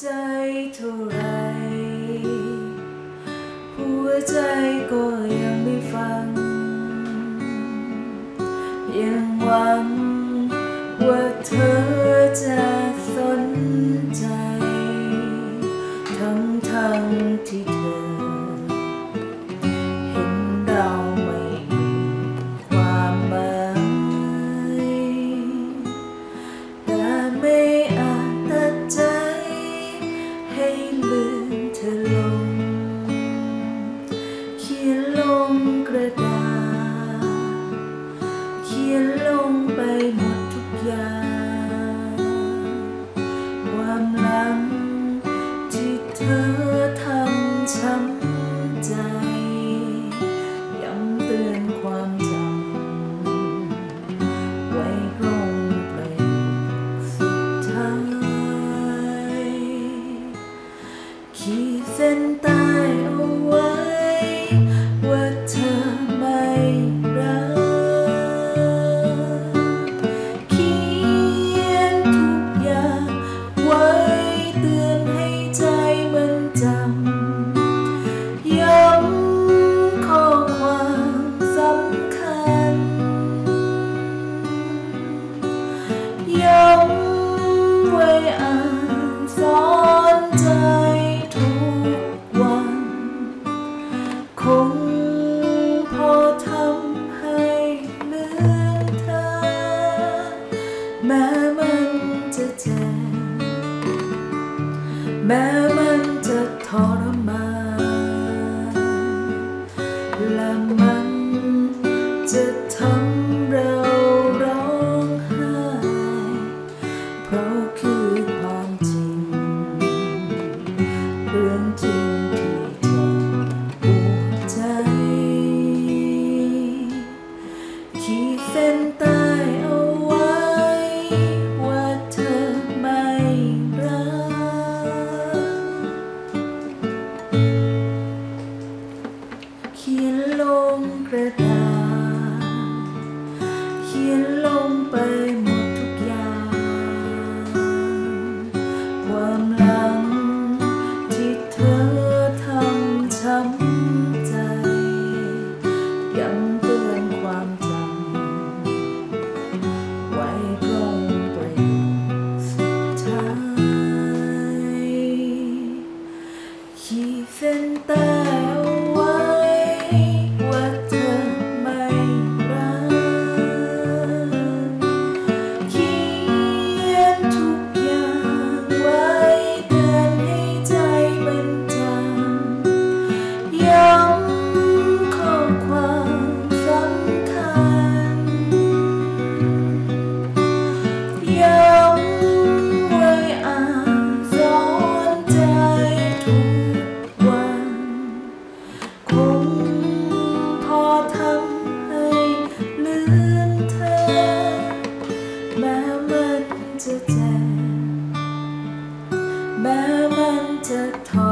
ใจเท่าไรหัวใจก็ยังไม่ฟังยังหวังว่าเธอจะสนใจทั้งที่เธอเห็นเราไม่มีความหมายแต่ไม่อาจตัดใจให้ลืมเธอลงเขียนลงกระดาษเขียนลงไปหมดทุกอย่างความหลังที่เธอทำช้ำใจย้ำเตือนความจำไว้คงไปสุดท้ายขีดเส้นใต้เอาไว้ว่าเธอไม่รักเขียนทุกอย่างไว้เตือนให้ใจมันจำย้ำข้อความสำคัญย้ำไว้อ่านสอนใจทุกวันคงพอทำให้ลืมเธอแม้มันจะเจ็บแม้มันจะทรมานและมันจะทำเราร้องไห้เพราะคือความจริงเรื่องจริงที่เจ็บปวดใจขีดเส้นใต้เอาไว้ว่าเธอไม่รักเขียนลงกระดาษเขียนลงไปหมดทุกอย่างความหลังที่เธอทำช้ำใจย้ำเตือนความจำไว้คงไปสุดท้ายขีดเส้นใต้เอาไว้ว่าเธอไม่รักเขียนทุกอย่างไว้เตือนให้ใจมันจำย้ำข้อความสำคัญย้ำไว้อ่านสอนใจทุกวันคงพอทำให้ลืมเธอแม้มันจะเจ็บแม้มันจะทร